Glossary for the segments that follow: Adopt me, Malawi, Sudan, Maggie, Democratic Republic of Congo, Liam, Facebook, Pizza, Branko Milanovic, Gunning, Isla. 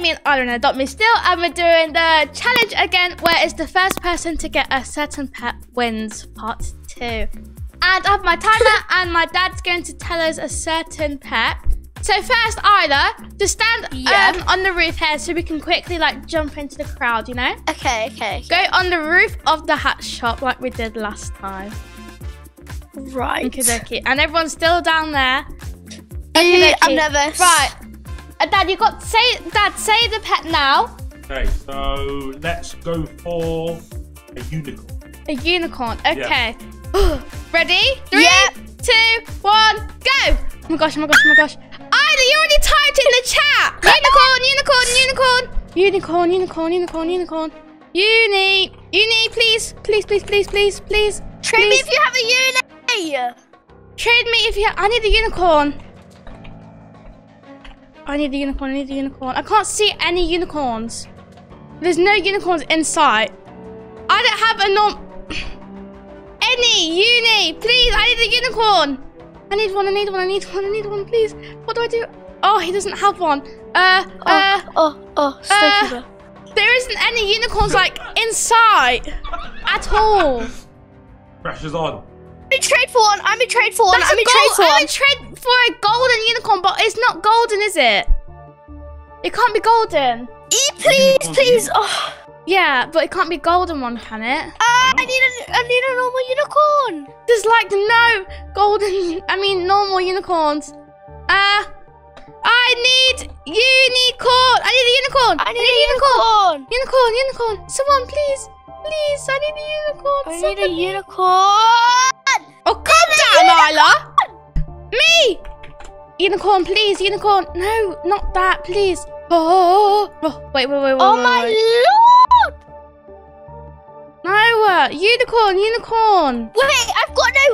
me and Isla and Adopt Me still, and we're doing the challenge again, where it's the first person to get a certain pet wins, part 2. And I have my timer, and my dad's going to tell us a certain pet. So first, Isla, just stand on the roof here so we can quickly like jump into the crowd, you know? Okay. Go on the roof of the hat shop like we did last time. Right. Okey-dokey. And everyone's still down there. Okey-dokey. I'm nervous. Right. Dad, you got to say, Dad, say the pet now. Okay, so let's go for a unicorn. A unicorn, okay. Yeah. Ready? 3, 2, 1, go! Oh my gosh. Isla, you already typed in the chat! Unicorn. Uni, please. Trade me if you have a uni! Trade me if you have... I need a unicorn. I need a unicorn. I can't see any unicorns. There's no unicorns in sight. I don't have a uni, please, I need a unicorn. I need one, please. What do I do? Oh, he doesn't have one. There isn't any unicorns like in sight at all. Pressure's on. I'm in trade for a golden unicorn, but it's not golden, is it? It can't be golden. Please. Oh. Yeah, but it can't be golden one, can it? I need a normal unicorn. There's like no golden, normal unicorns. I need a unicorn. Someone, please, I need a unicorn. Oh, calm down, Isla. Me. Unicorn, please, unicorn. No, not that, please. Wait. Oh, my lord. No, unicorn. Wait, I've got no...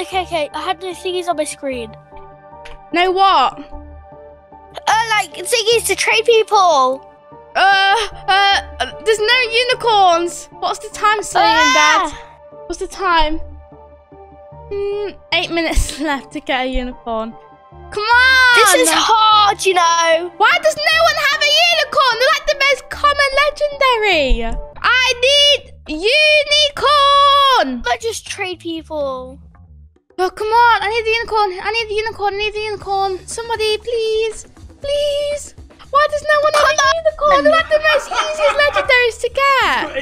Okay, I had no thingies on my screen. No what? Like, thingies to trade people. There's no unicorns. What's the time saying, Dad? What's the time? 8 minutes left to get a unicorn. Come on! This is hard, you know. Why does no one have a unicorn? They're like the most common legendary. I need unicorn. But just trade people. Oh, come on. I need the unicorn. Somebody, please. Why does no one have a unicorn? They're like the most easiest legendaries to get.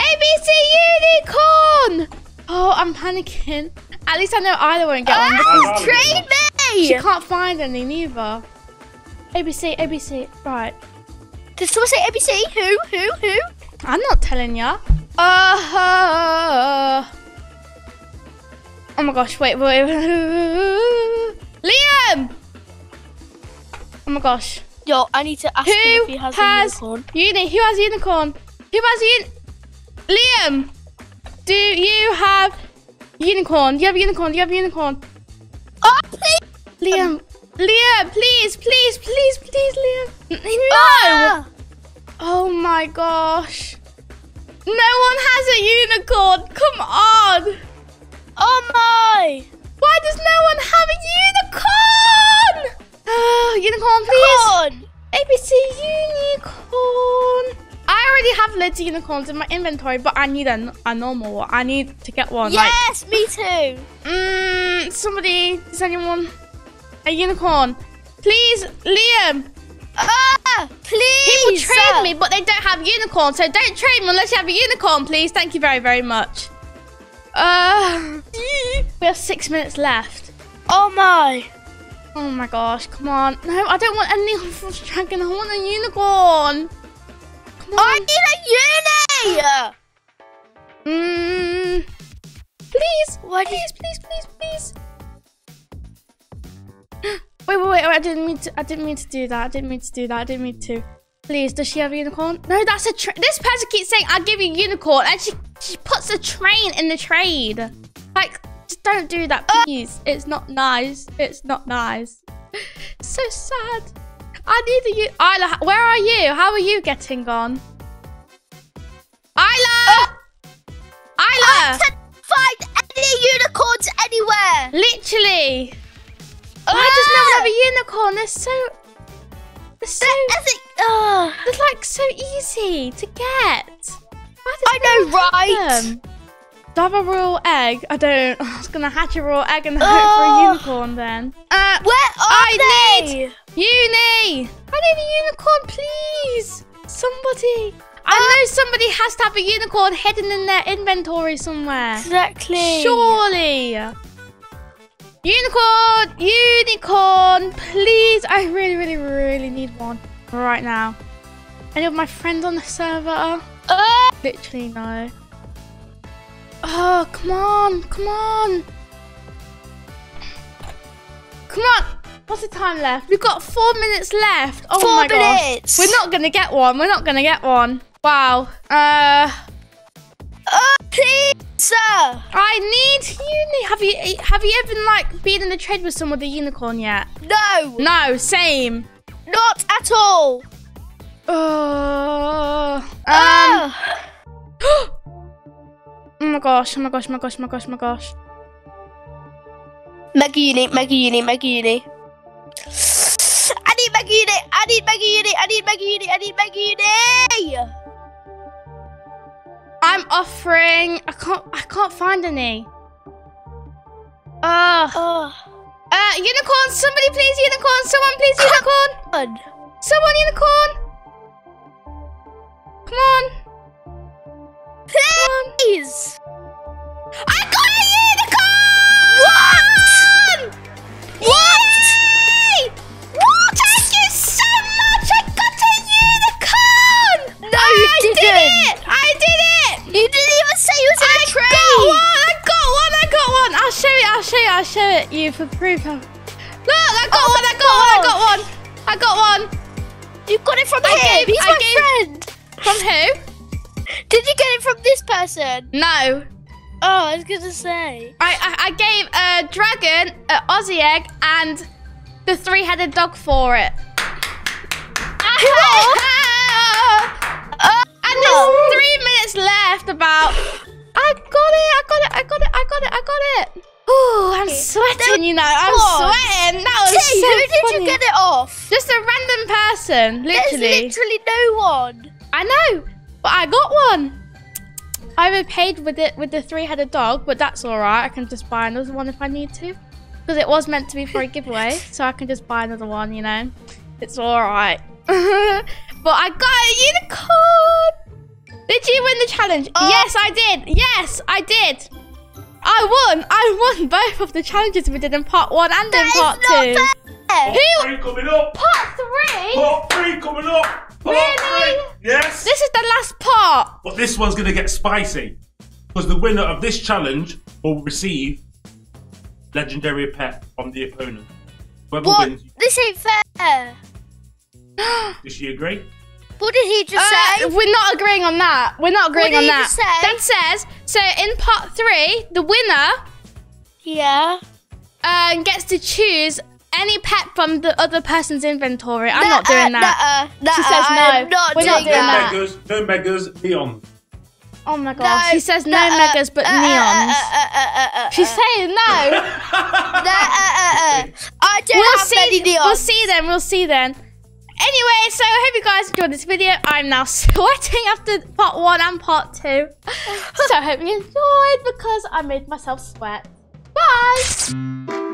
ABC unicorn. Oh, I'm panicking. At least I know Isla won't get one. Trade me! She can't find any neither. ABC. Right. Does someone say ABC? Who? I'm not telling ya. Oh my gosh! Wait. Liam! Oh my gosh. Yo, I need to ask him if he has a unicorn. Liam, do you have unicorn? Do you have unicorn? Oh, please. Liam, please, Liam. No. Oh my gosh. No one has a unicorn. Come on. Oh my. Why does no one have a unicorn? Oh, unicorn, please. ABC unicorn. I already have loads of unicorns in my inventory, but I need a normal one. I need to get one. Yes, like, me too. Somebody, does anyone? A unicorn. Please, Liam. Please. People trade me, but they don't have unicorns, so don't trade me unless you have a unicorn, please. Thank you very, very much. We have 6 minutes left. Oh, my. Oh my gosh, come on. No, I don't want any horse dragon. I want a unicorn. Come on. I need a uni! Please. What? Please. Wait. I didn't mean to do that. Please, does she have a unicorn? No, that's a trade. This person keeps saying, I'll give you a unicorn, and she puts a train in the trade. Like, just don't do that, please. It's not nice. So sad. I need a Isla, where are you? How are you getting on? Isla! I can't find any unicorns anywhere. Literally. Why does no one have a unicorn? They're They're like so easy to get. I know, right? Do I have a royal egg? I don't. I was going to hatch a royal egg and hope for a unicorn then. Where are they? I need uni! I need a unicorn, please! Somebody! I know somebody has to have a unicorn hidden in their inventory somewhere. Exactly. Surely. Unicorn! Unicorn! Please! I really, really, really need one right now. Any of my friends on the server? Literally no. Oh, come on, come on. Come on. What's the time left? We've got 4 minutes left. Oh my gosh. We're not going to get one. We're not going to get one. Wow. Pizza. I need uni. Have you ever like been in a trade with someone with a unicorn yet? No. No, same. Not at all. Oh my gosh, oh my gosh, oh my gosh, oh my gosh, oh my gosh. Maggie uni, Maggie uni, Maggie uni. I need Maggie uni, I need Maggie uni, I need Maggie uni, I need Maggie uni. I'm offering, I can't find any. Unicorn, somebody please unicorn, someone please unicorn. Someone unicorn. Come on. Please! I got a unicorn! What? What? What? Thank you so much! I got a unicorn! No, you didn't! I did it! You didn't even say you was in a tree! I got one! I'll show it you for proof. Look, I got one! You got it from him! He's my friend! From who? Did you get it from this person? No. Oh, I was going to say. I gave a dragon, an Aussie egg, and the three-headed dog for it. And there's 3 minutes left about. I got it. Oh, I'm sweating, you know. I'm sweating. That was so funny. Who did you get it off? Just a random person, literally. There's literally no one. I know. But I got one. I repaid with the three-headed dog, but that's all right. I can just buy another one if I need to, because it was meant to be for a giveaway, so I can just buy another one. You know, it's all right. But I got a unicorn. Did you win the challenge? Yes, I did. Yes, I did. I won. I won both of the challenges we did in part one and in part two. Who? Coming up. Part three. Part three coming up. Part really? Three. Yes. This is the last part. But this one's going to get spicy. Because the winner of this challenge will receive legendary pet from the opponent. Whoever wins. This ain't fair. Does she agree? What did he just say? We're not agreeing on that. We're not agreeing on that. Dad says, so in part three, the winner gets to choose any pet from the other person's inventory. I'm not doing that. She says no. We're not doing that. No megas, neons. Oh my gosh. She says no megas, but neons. She's saying no. I don't have many neons. We'll see then. We'll see then. Anyway, so I hope you guys enjoyed this video. I'm now sweating after part one and part two. So I hope you enjoyed because I made myself sweat. Bye.